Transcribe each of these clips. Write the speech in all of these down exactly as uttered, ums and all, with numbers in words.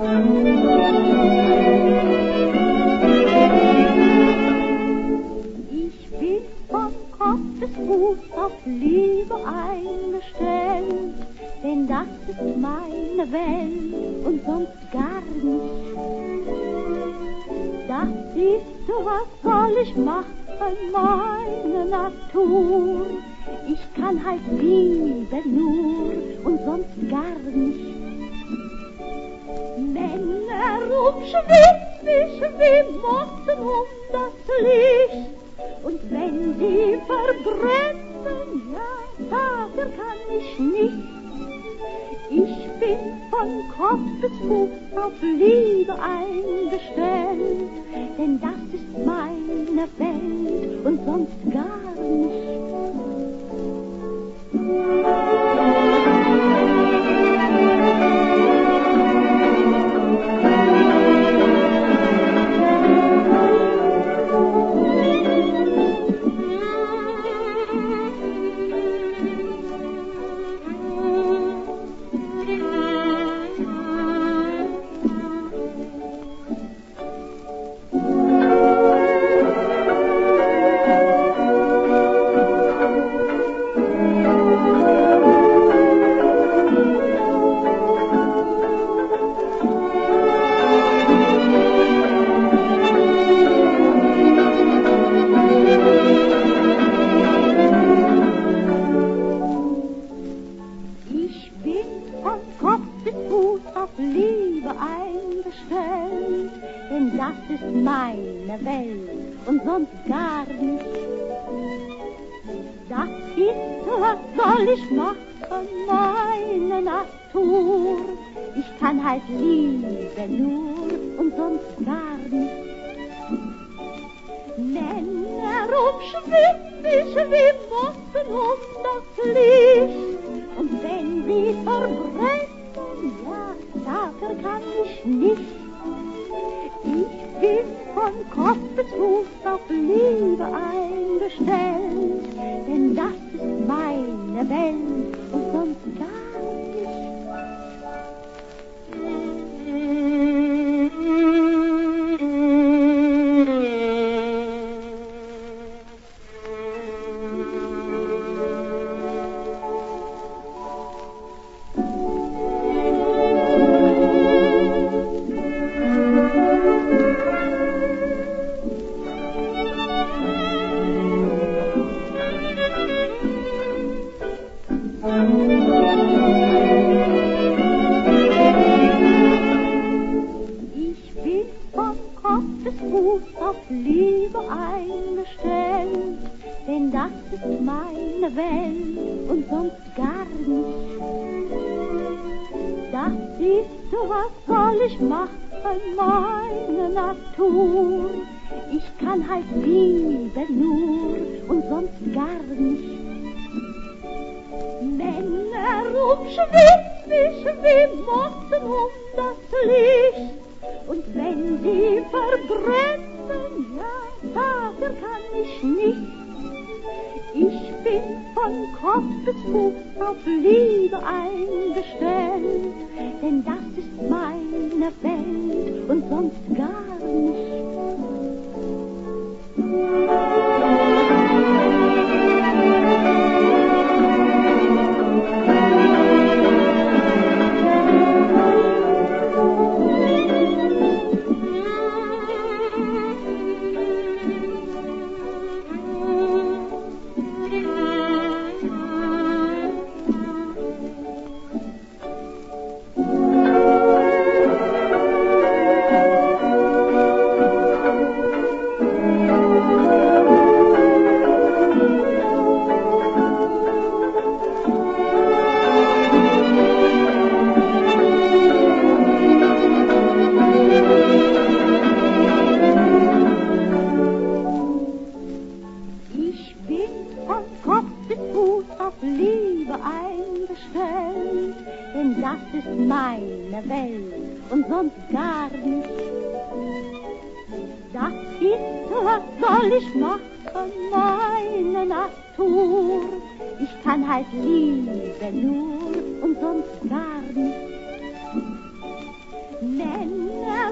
Ich bin vom Kopf bis Fuß auf Liebe eingestellt, denn das ist meine Welt und sonst gar nichts. Das ist so, was soll ich machen, meine Natur. Ich kann halt lieben nur und sonst gar nichts. Männer umschwirrt mich wie Motten um das Licht, und wenn sie verbrennen, ja, dafür kann ich nicht. Ich bin von Kopf bis Fuß auf Liebe eingestellt, denn das ist meine Welt und sonst gar nichts.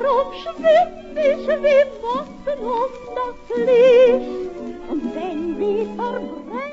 Daarop zwemmen, zwemmen op dat vlees en zijn weer verbreid.